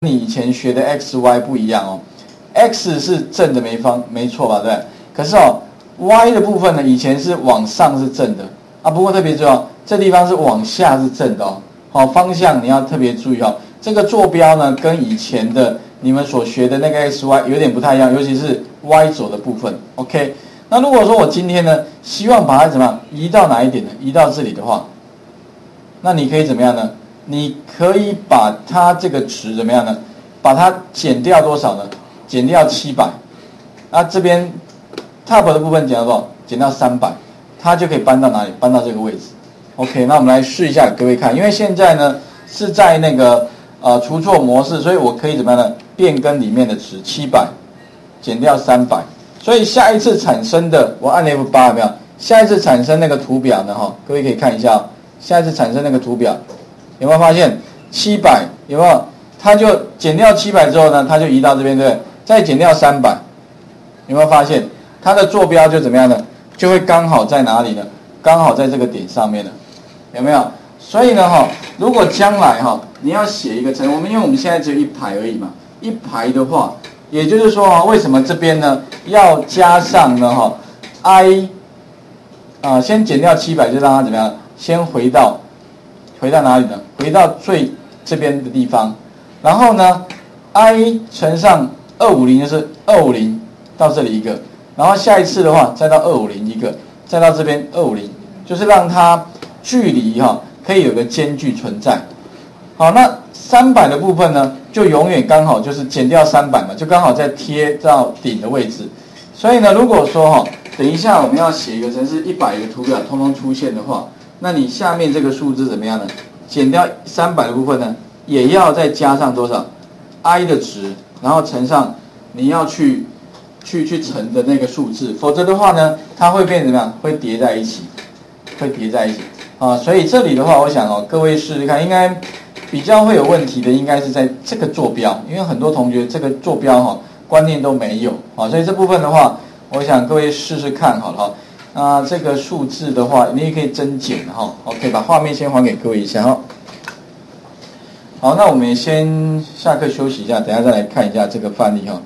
你以前学的 x、y 不一样哦 ，x 是正的没错吧？对不对？可是哦 ，y 的部分呢，以前是往上是正的啊，不过特别注意哦，这地方是往下是正的哦。好，方向你要特别注意哦。这个坐标呢，跟以前的你们所学的那个 x、y 有点不太一样，尤其是 y 轴的部分。OK， 那如果说我今天呢，希望把它怎么样移到哪一点呢？移到这里的话，那你可以怎么样呢？ 你可以把它这个值怎么样呢？把它减掉多少呢？减掉700，那这边 top 的部分减到多少？减到300，它就可以搬到哪里？搬到这个位置。OK， 那我们来试一下给各位看，因为现在呢是在那个除错模式，所以我可以怎么样呢？变更里面的值700，减掉300，所以下一次产生的我按 F8 有没有？下一次产生那个图表呢？哈，各位可以看一下、哦，下一次产生那个图表。 有没有发现700有没有？它就减掉700之后呢，它就移到这边，对不对？再减掉300，有没有发现它的坐标就怎么样呢？就会刚好在哪里呢？刚好在这个点上面了，有没有？所以呢，哈，如果将来哈，你要写一个乘，因为我们现在只有一排而已嘛，一排的话，也就是说啊，为什么这边呢要加上呢？哈 ，i 啊，先减掉700，就让它怎么样？先回到哪里呢？回到最这边的地方，然后呢 ，i 乘上250就是250到这里一个，然后下一次的话再到250一个，再到这边250，就是让它距离哈、可以有个间距存在。好，那300的部分呢，就永远刚好就是减掉300嘛，就刚好在贴到顶的位置。所以呢，如果说哈、等一下我们要写一个程式100个图表通通出现的话。 那你下面这个数字怎么样呢？减掉300的部分呢，也要再加上多少 i 的值，然后乘上你要去乘的那个数字，否则的话呢，它会变成怎么样？会叠在一起，会叠在一起啊！所以这里的话，我想哦，各位试试看，应该比较会有问题的，应该是在这个坐标，因为很多同学这个坐标哈、观念都没有啊，所以这部分的话，我想各位试试看好了哈。 那这个数字的话，你也可以增减哈。OK， 把画面先还给各位一下哈。好，那我们先下课休息一下，等一下再来看一下这个范例哈。